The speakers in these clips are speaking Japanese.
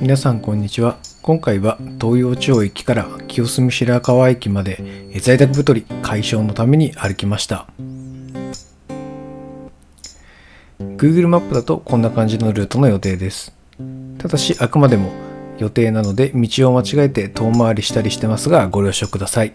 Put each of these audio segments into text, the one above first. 皆さんこんにちは。今回は東陽町駅から清澄白河駅まで在宅太り解消のために歩きました。 Google マップだとこんな感じのルートの予定です。ただしあくまでも予定なので道を間違えて遠回りしたりしてますがご了承ください。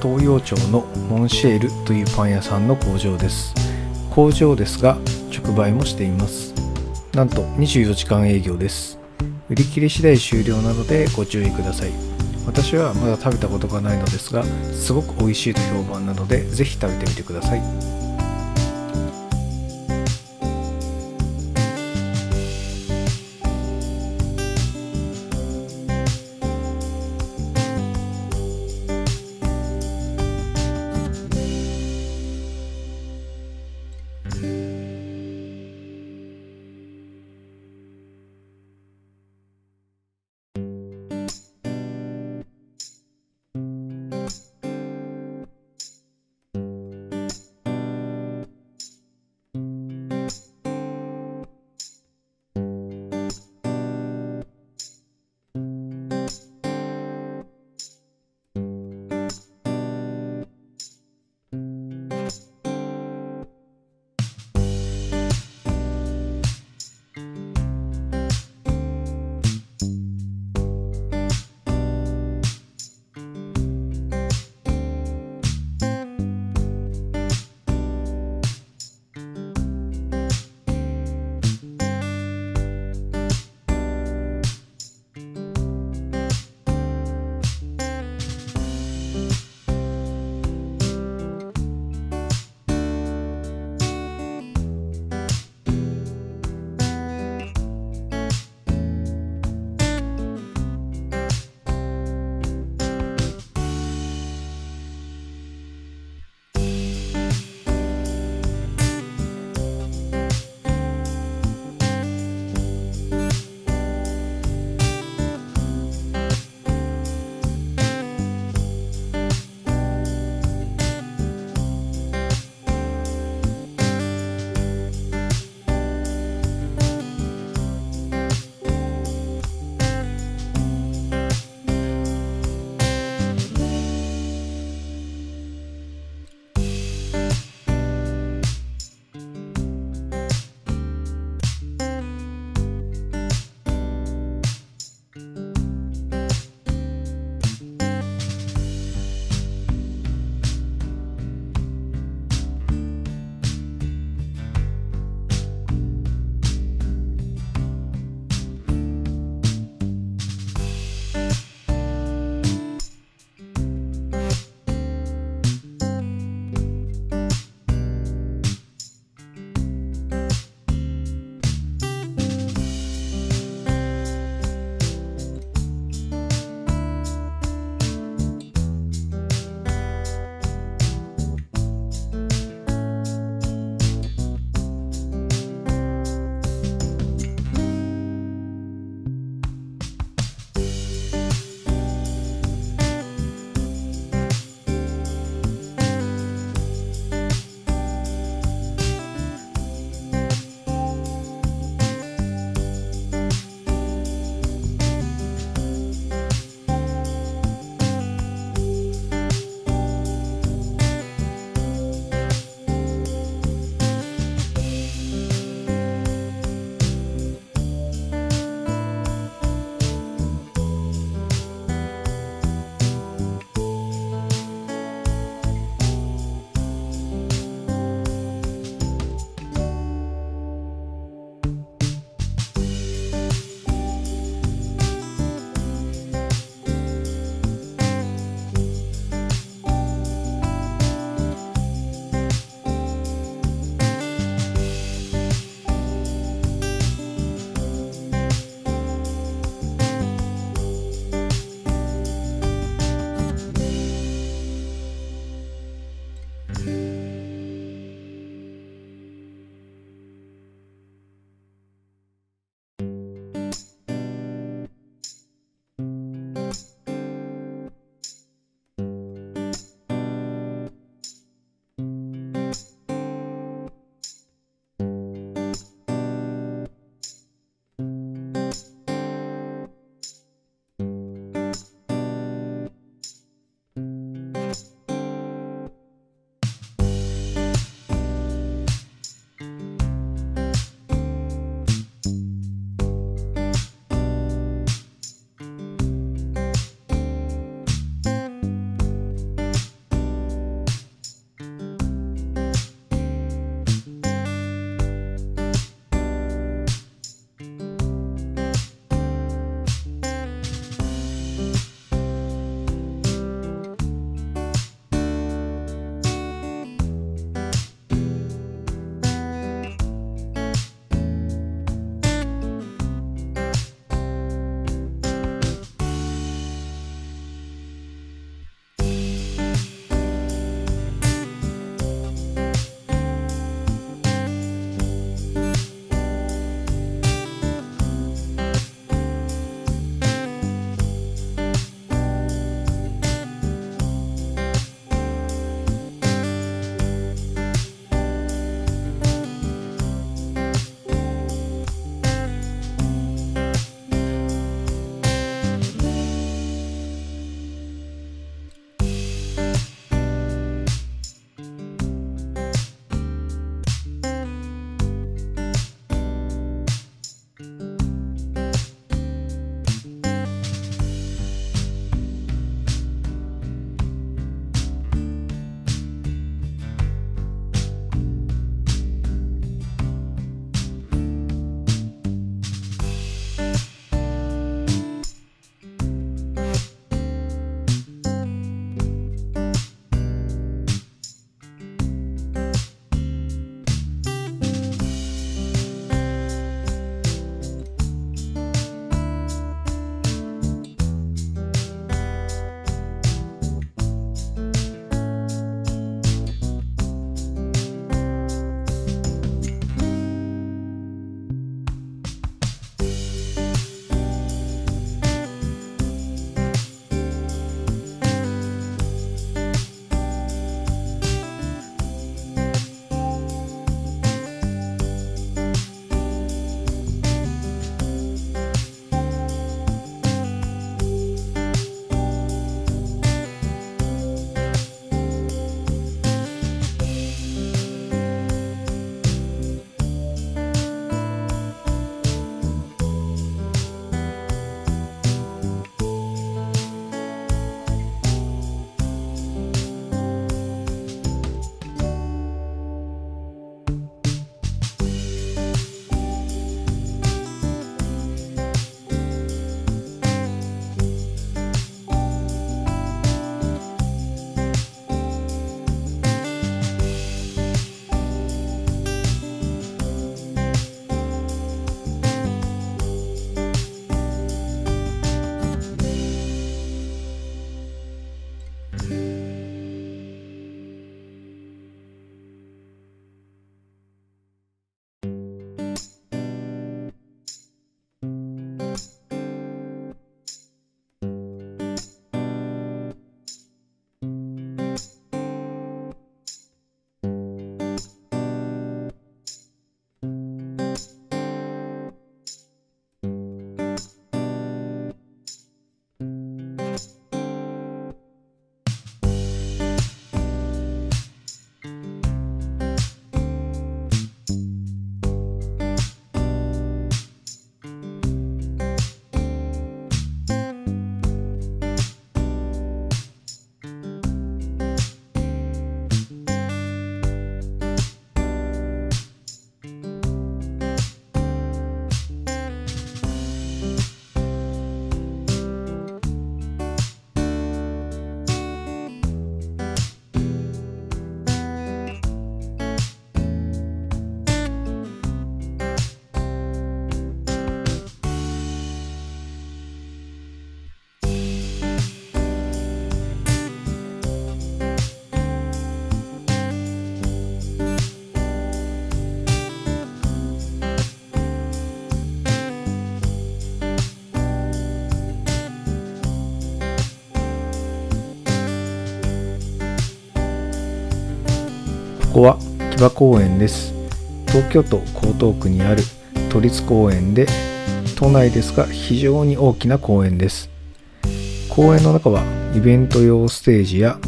東陽町のモンシェールというパン屋さんの工場です。工場ですが直売もしています。なんと24時間営業です。売り切れ次第終了なのでご注意ください。私はまだ食べたことがないのですが、すごく美味しいと評判なのでぜひ食べてみてください。こは木場公園です。東京都江東区にある都立公園で、都内ですが非常に大きな公園です。公園の中はイベント用ステージや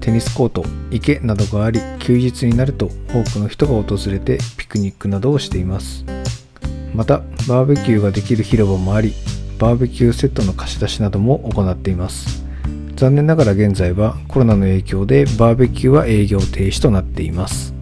テニスコート、池などがあり、休日になると多くの人が訪れてピクニックなどをしています。またバーベキューができる広場もあり、バーベキューセットの貸し出しなども行っています。残念ながら現在はコロナの影響でバーベキューは営業停止となっています。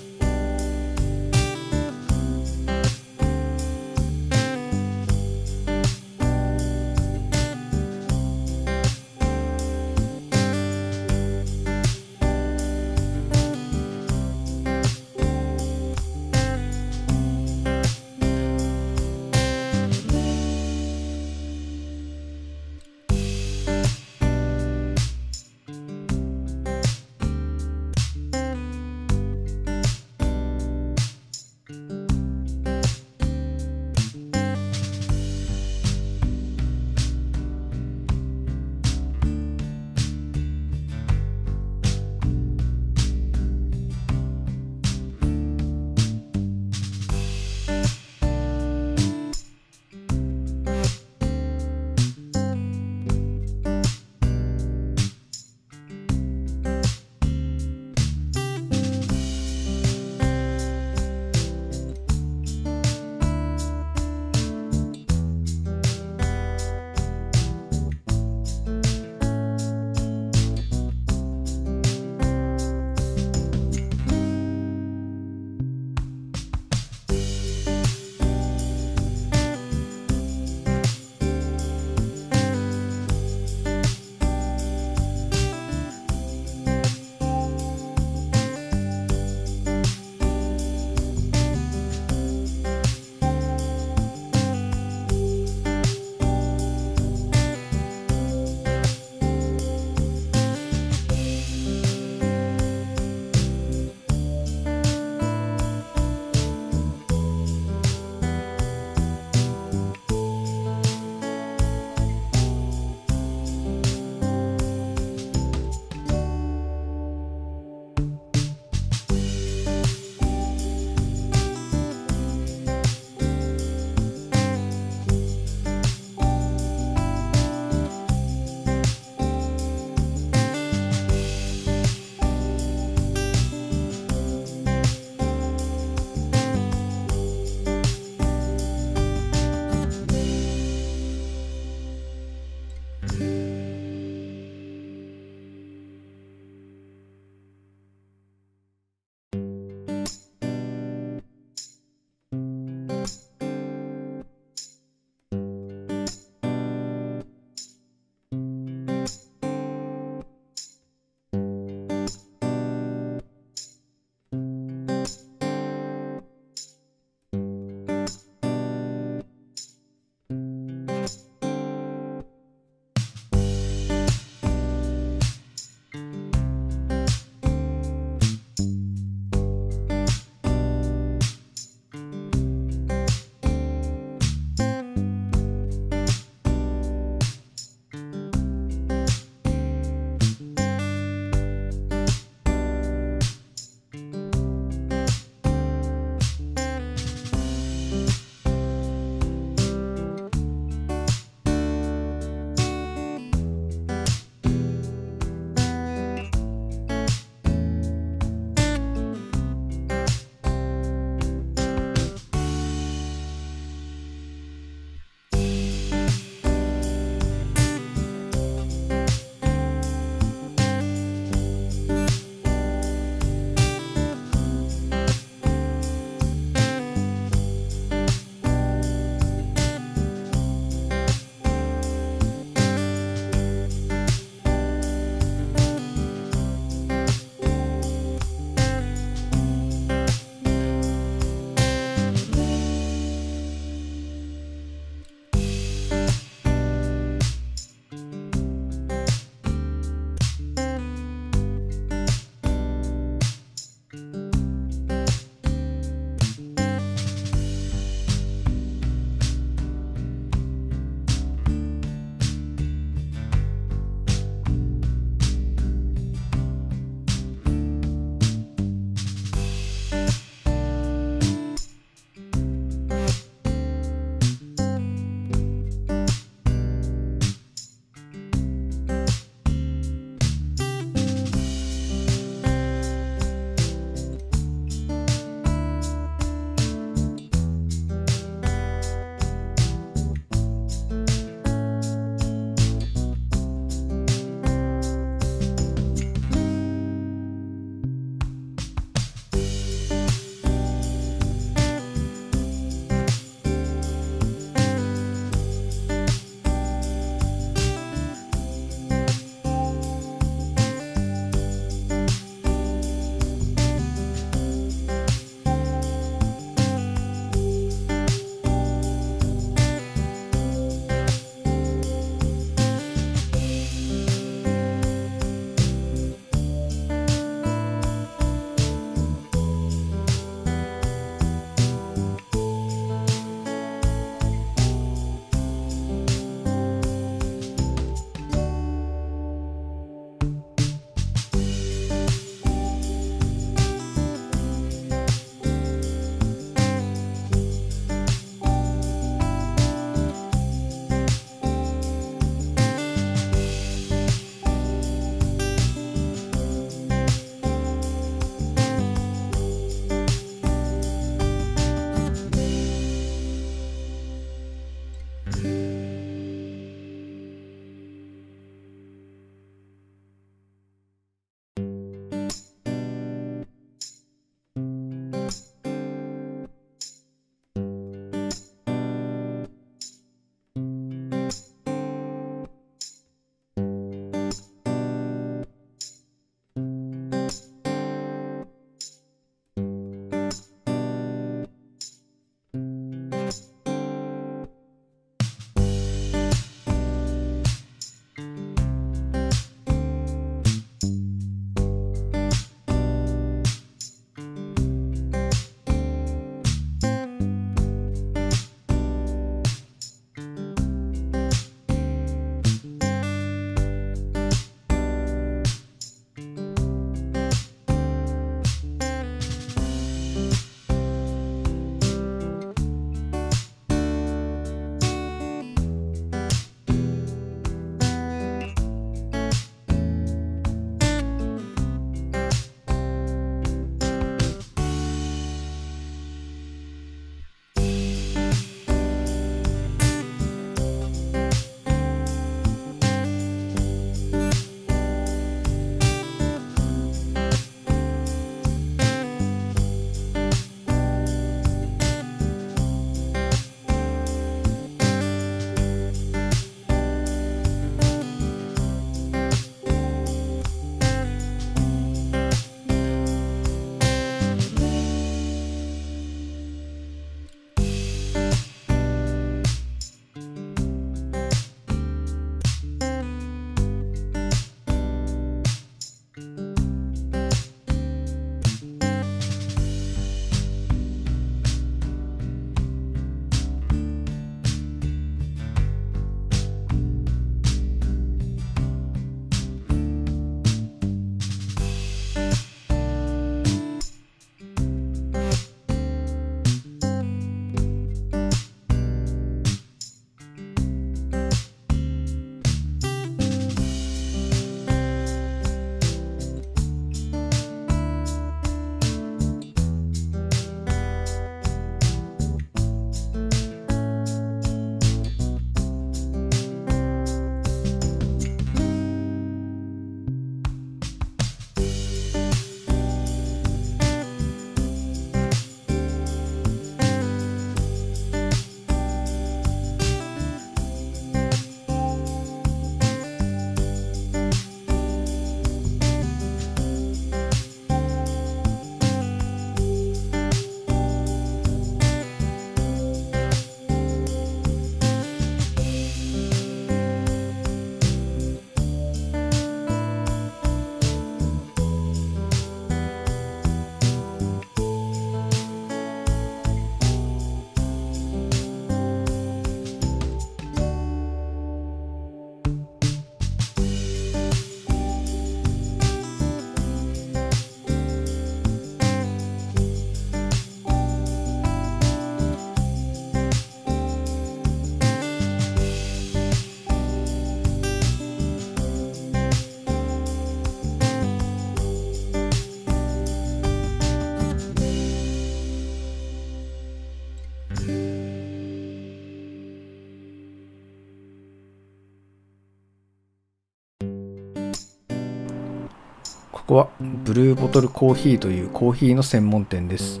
ここはブルーボトルコーヒーというコーヒーの専門店です。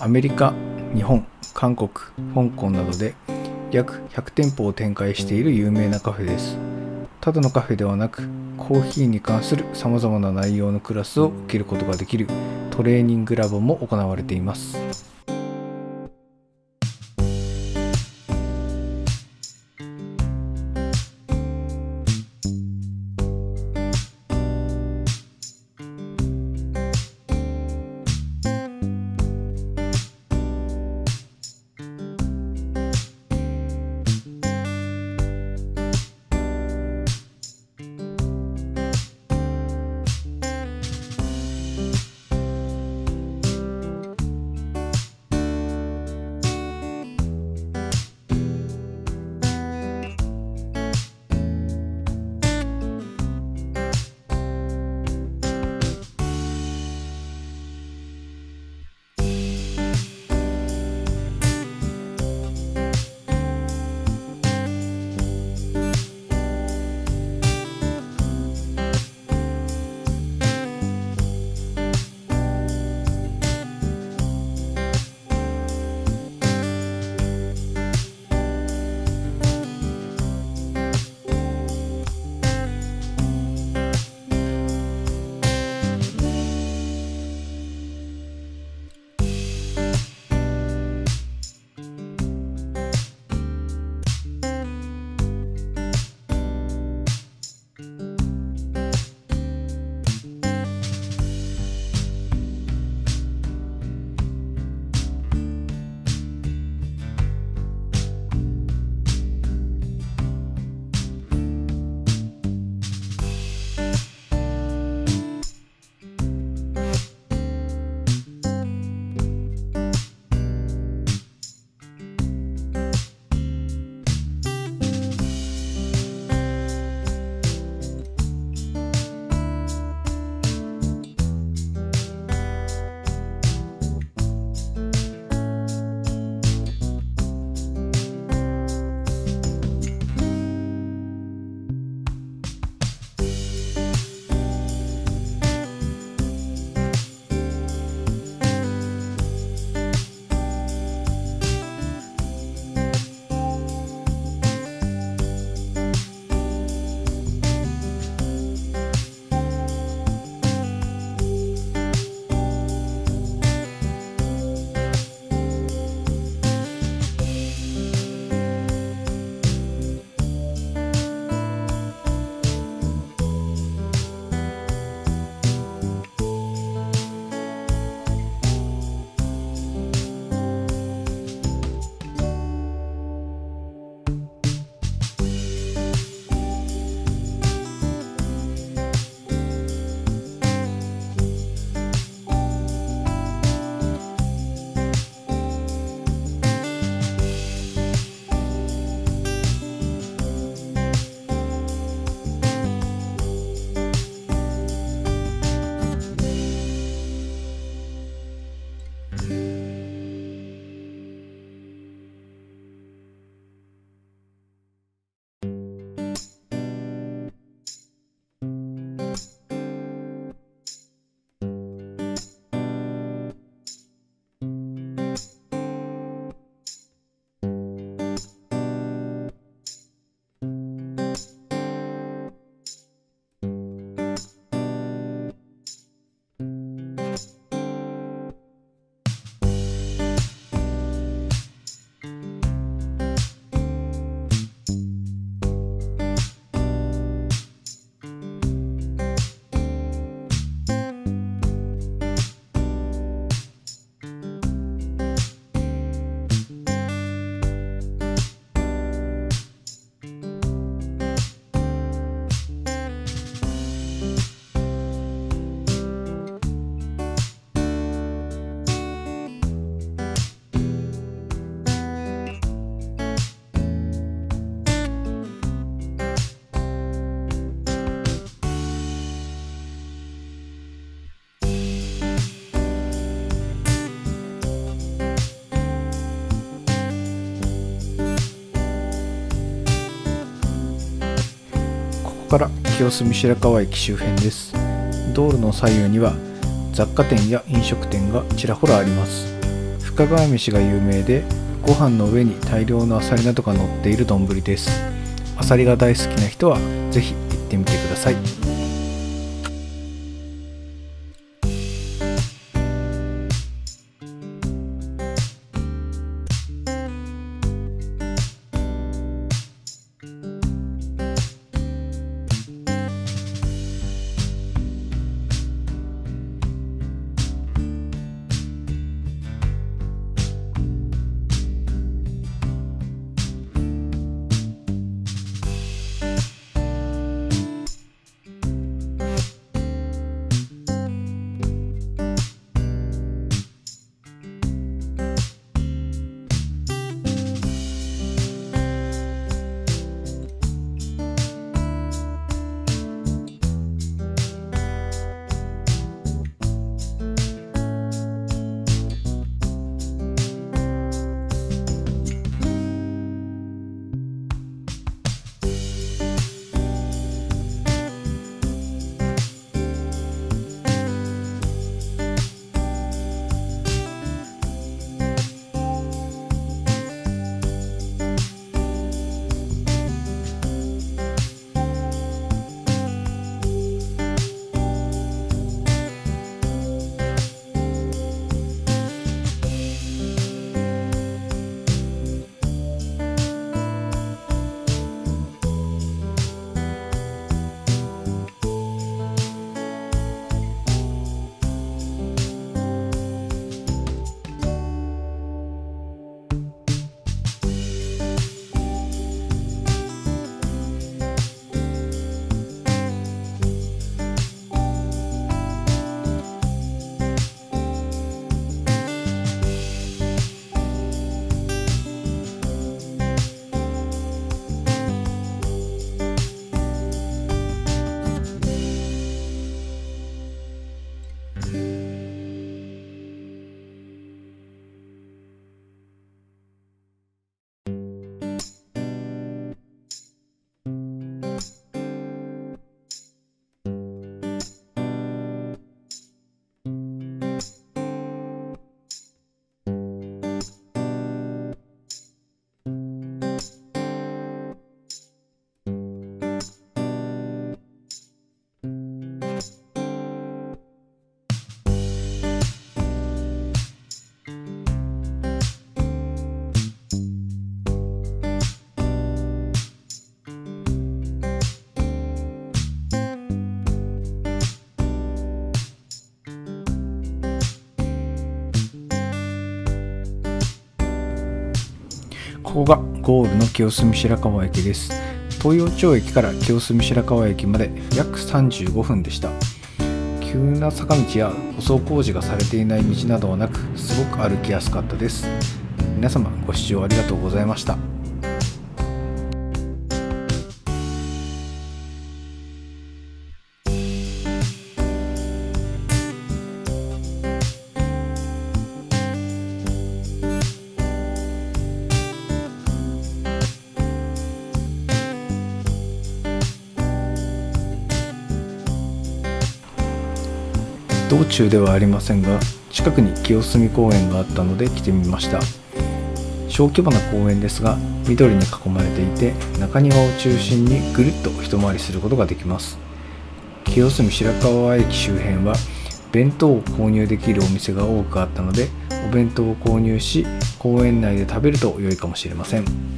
アメリカ、日本、韓国、香港などで約100店舗を展開している有名なカフェです。ただのカフェではなく、コーヒーに関するさまざまな内容のクラスを受けることができるトレーニングラボも行われています。から清澄白河駅周辺です。道路の左右には雑貨店や飲食店がちらほらあります。深川飯が有名で、ご飯の上に大量のアサリなどが乗っている丼です。アサリが大好きな人はぜひ行ってみてください。ここがゴールの清澄白河駅です。東陽町駅から清澄白河駅まで約35分でした。急な坂道や舗装工事がされていない道などはなく、すごく歩きやすかったです。皆様ご視聴ありがとうございました。道中ではありませんが、近くに清澄公園があったので来てみました。小規模な公園ですが、緑に囲まれていて、中庭を中心にぐるっと一回りすることができます。清澄白河駅周辺は弁当を購入できるお店が多くあったので、お弁当を購入し公園内で食べると良いかもしれません。